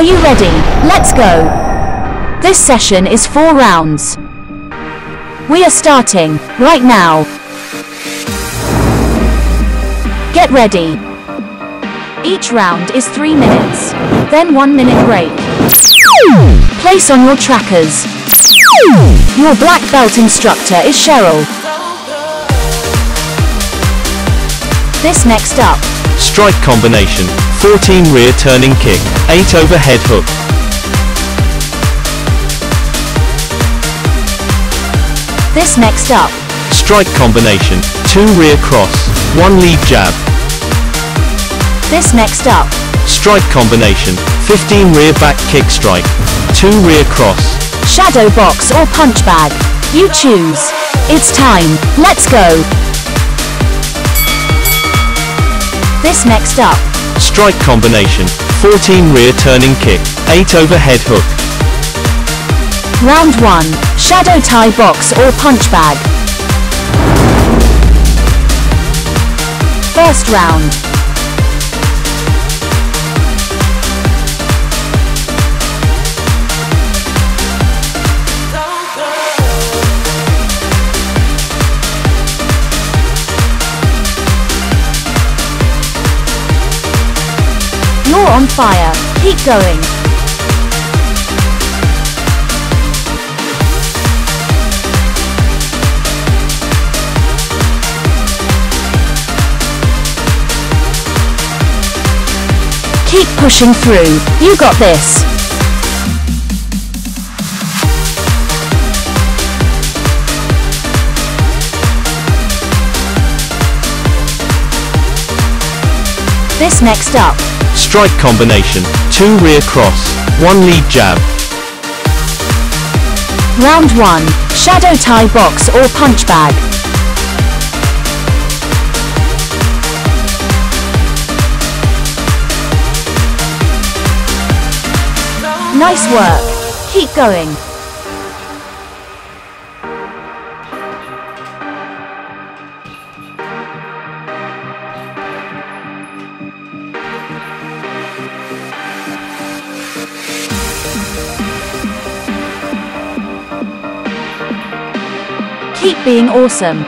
Are you ready? Let's go! This session is 4 rounds. We are starting right now. Get ready. Each round is 3 minutes, then 1 minute break. Place on your trackers. Your black belt instructor is Cheryl. This next up. Strike combination. 14 rear turning kick, 8 overhead hook. This next up. Strike combination. 2 rear cross, 1 lead jab. This next up. Strike combination. 15 rear back kick strike, 2 rear cross. Shadow box or punch bag. You choose. It's time. Let's go. This next up. Strike combination. 14 rear turning kick, 8 overhead hook. Round 1. Shadow tie box or punch bag. First round. You're on fire. Keep going. Keep pushing through. You got this. This next up. Strike combination, 2 rear cross, 1 lead jab. Round 1, shadow tie box or punch bag. Nice work, keep going. Keep being awesome.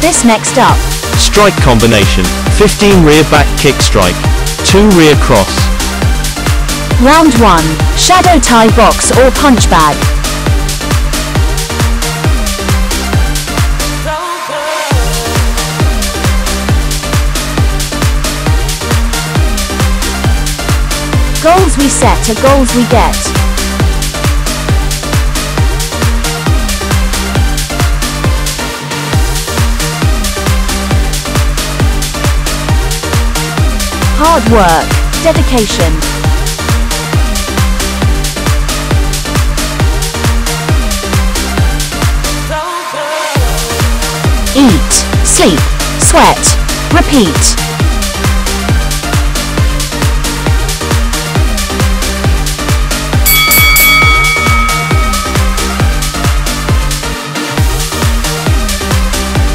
This next up. Strike combination. 15 rear back kick strike, 2 rear cross. Round 1, shadow tie box or punch bag. Goals we set are goals we get. Hard work, dedication. Eat, sleep, sweat, repeat.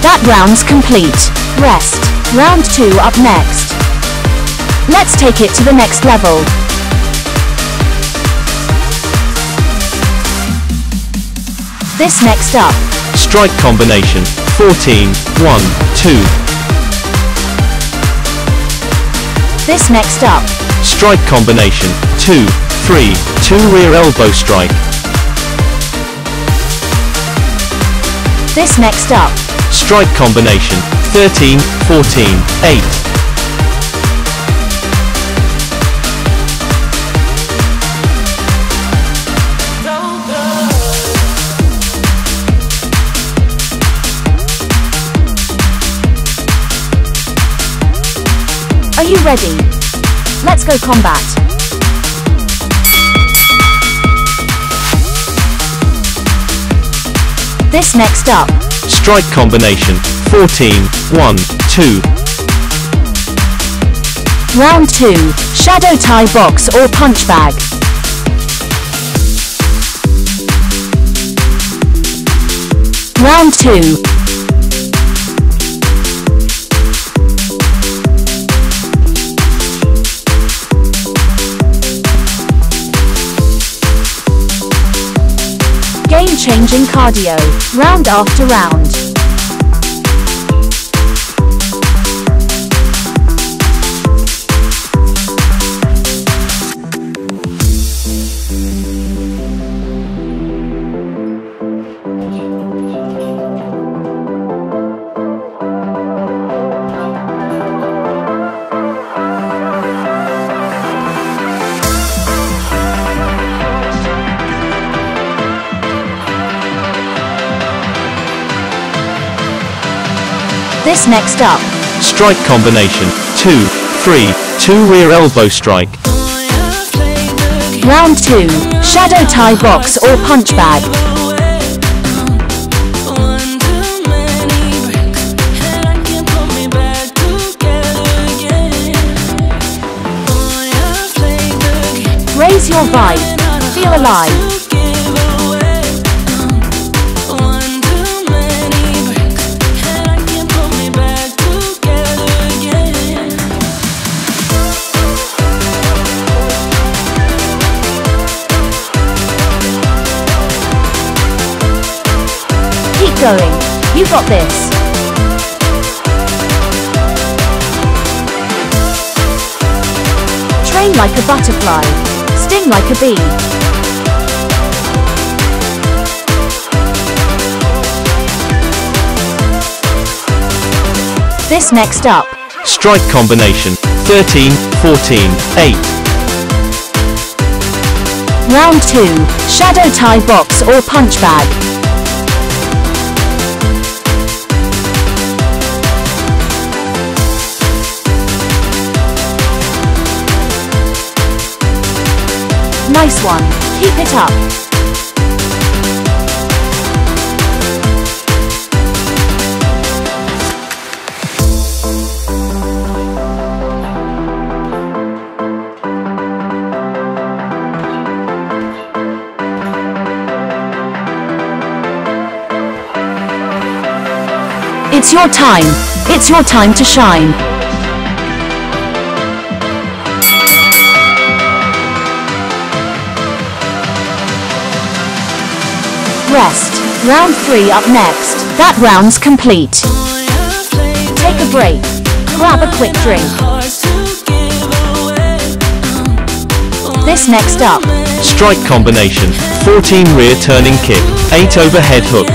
That round's complete. Rest. Round 2 up next. Let's take it to the next level. This next up. Strike combination. 14, 1, 2. This next up. Strike combination. 2, 3, 2 rear elbow strike. This next up. Strike combination. 13, 14, 8. Are you ready? Let's go combat. This next up. Strike combination, 14, 1, 2. Round 2, shadow tie box or punch bag. Round 2. Game-changing cardio, round after round. This next up. Strike combination. 2, 3, 2 rear elbow strike. Round 2. Shadow tie box or punch bag. Raise your vibe. Feel alive. Going. You got this. Train like a butterfly. Sting like a bee. This next up. Strike combination. 13, 14, 8. Round 2. Shadow tie box or punch bag. Nice one, keep it up. It's your time. It's your time to shine. Rest. Round 3 up next. That round's complete. Take a break. Grab a quick drink. This next up. Strike combination. 14 rear turning kick. 8 overhead hook.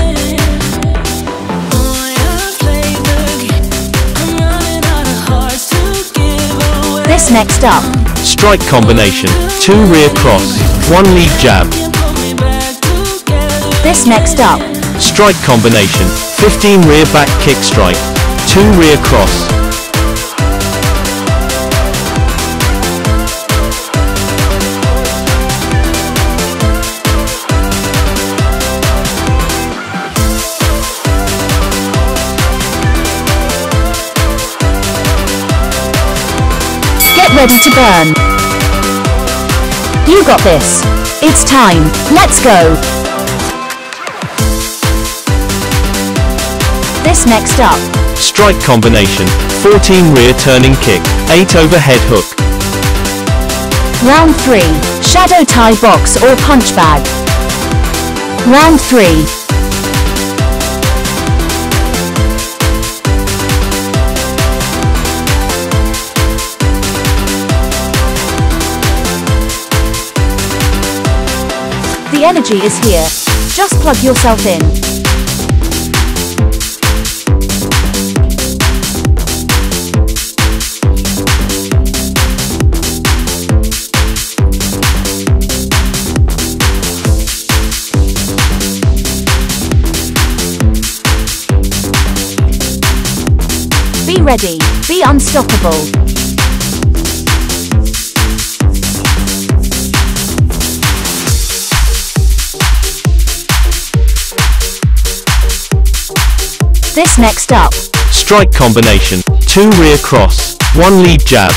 This next up. Strike combination. 2 rear cross. 1 lead jab. This next up. Strike combination. 15 rear back kick strike. 2 rear cross. Get ready to burn. You got this. It's time. Let's go. This next up. Strike combination. 14 rear turning kick. 8 overhead hook. Round 3. Shadow tie box or punch bag. Round 3. The energy is here. Just plug yourself in. Be ready, be unstoppable. this next up. Strike combination. 2 rear cross, 1 lead jab.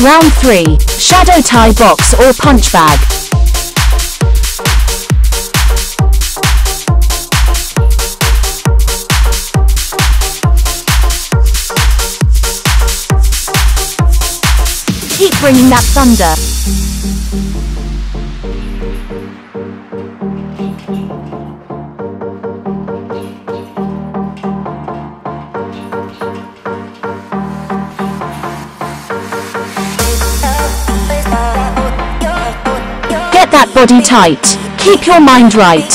Round 3. Shadow tie box or punch bag. Keep bringing that thunder. Get that body tight. Keep your mind right.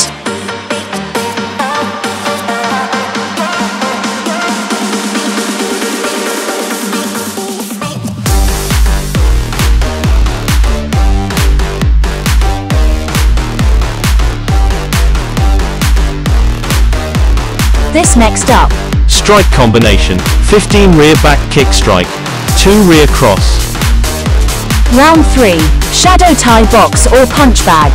This next up. Strike combination. 15 rear back kick strike. 2 rear cross. Round 3. Shadow tie box or punch bag.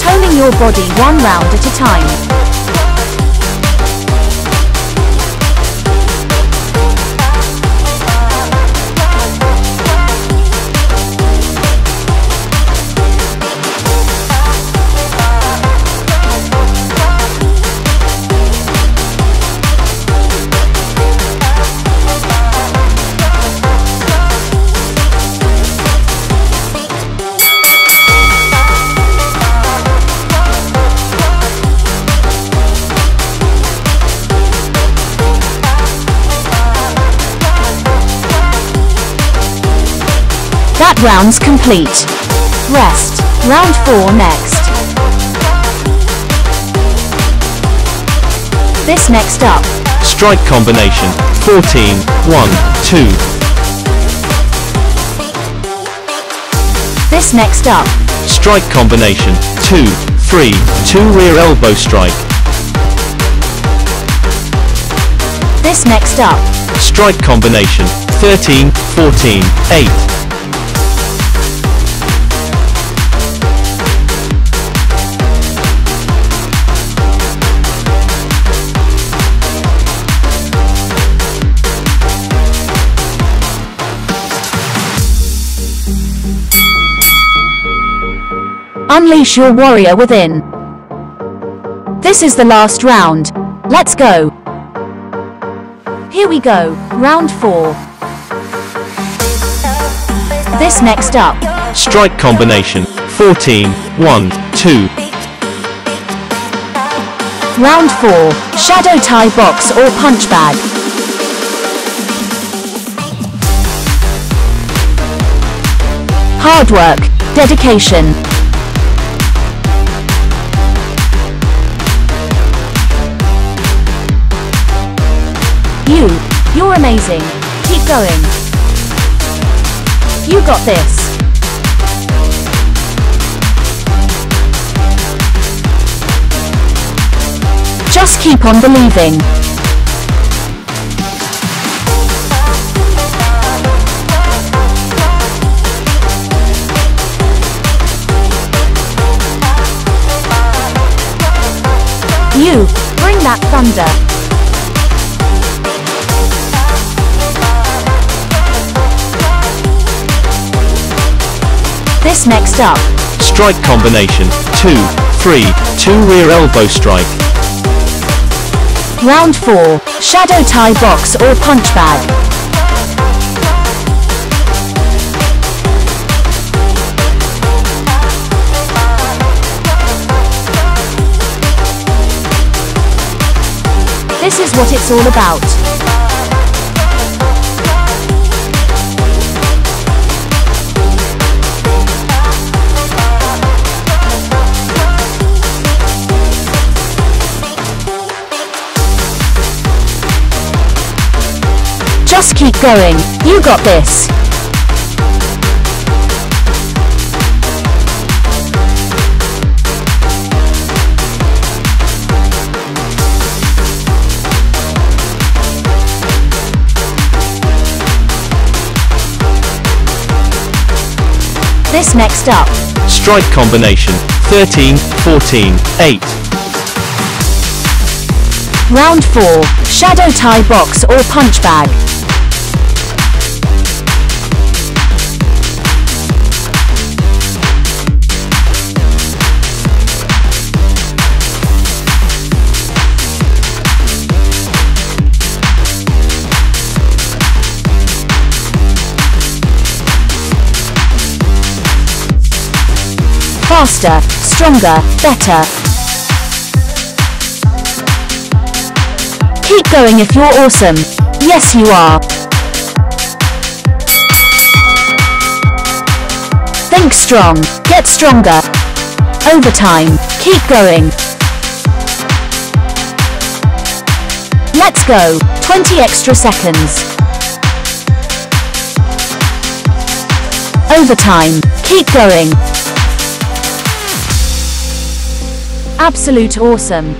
Toning your body 1 round at a time. That round's complete. Rest. Round 4 next. This next up. Strike combination. 14, 1, 2. This next up. Strike combination. 2, 3, 2 rear elbow strike. This next up. Strike combination. 13, 14, 8. Unleash your warrior within. This is the last round. Let's go. Here we go. Round 4. This next up. Strike combination. 14, 1, 2. Round 4. Shadow tie box or punch bag. Hard work. Dedication. You're amazing. Keep going. You got this. Just keep on believing. You, bring that thunder. This next up. Strike combination. 2, 3, 2 rear elbow strike. Round 4. Shadow tie box or punch bag. This is what it's all about. Just keep going. You got this. this next up. Strike combination, 13, 14, 8. Round 4, shadow tie box or punch bag. Faster, stronger, better. Keep going if you're awesome. Yes, you are. Think strong, get stronger. Overtime, keep going. Let's go, 20 extra seconds. Overtime, keep going. Absolute awesome.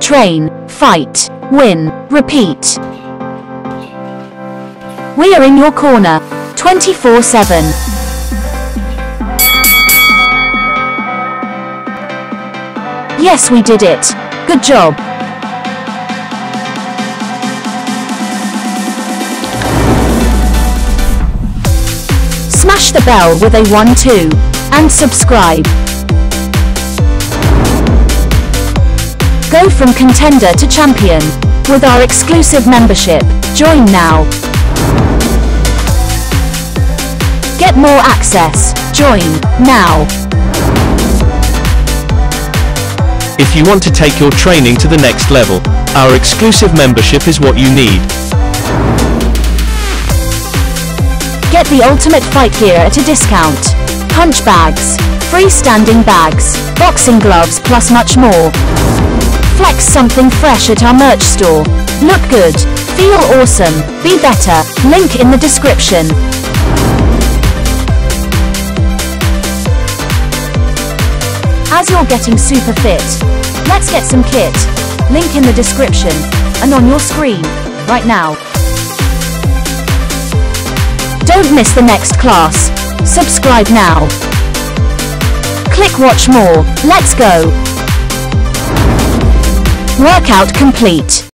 Train, fight, win, repeat. We are in your corner, 24/7. Yes, we did it. Good job. Smash the bell with a 1-2. And subscribe. Go from contender to champion with our exclusive membership. Join now. Get more access. Join now. If you want to take your training to the next level, our exclusive membership is what you need. Get the ultimate fight gear at a discount. Punch bags, freestanding bags, boxing gloves plus much more. Flex something fresh at our merch store. Look good, feel awesome, be better. Link in the description. As you're getting super fit, let's get some kit. Link in the description and on your screen right now. Don't miss the next class. Subscribe now. Click watch more. Let's go. Workout complete.